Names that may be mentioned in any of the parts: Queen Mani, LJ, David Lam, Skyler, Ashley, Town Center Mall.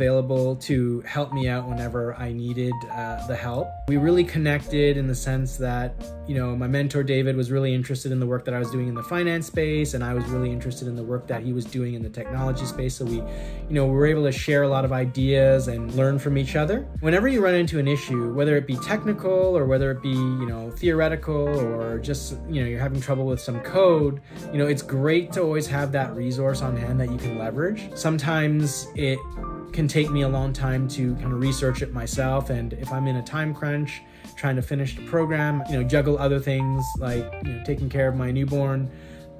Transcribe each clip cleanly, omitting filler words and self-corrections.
available to help me out whenever I needed the help. We really connected in the sense that, you know, my mentor David was really interested in the work that I was doing in the finance space, and I was really interested in the work that he was doing in the technology space. So we, you know, we were able to share a lot of ideas and learn from each other. Whenever you run into an issue, whether it be technical or whether it be, you know, theoretical, or just, you know, you're having trouble with some code, you know, it's great to always have that resource on hand that you can leverage. Sometimes it can take me a long time to kind of research it myself, and if I'm in a time crunch trying to finish the program, you know, juggle other things like, you know, taking care of my newborn,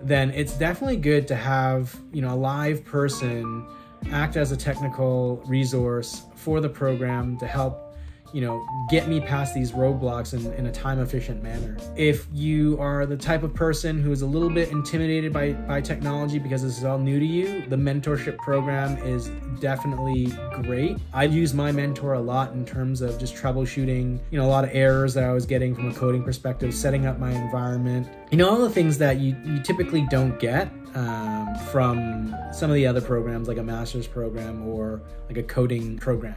then it's definitely good to have, you know, a live person act as a technical resource for the program to help, you know, get me past these roadblocks in a time-efficient manner. If you are the type of person who is a little bit intimidated by technology because this is all new to you, the mentorship program is definitely great. I use my mentor a lot in terms of just troubleshooting, you know, a lot of errors that I was getting from a coding perspective, setting up my environment, you know, all the things that you typically don't get from some of the other programs, like a master's program or like a coding program.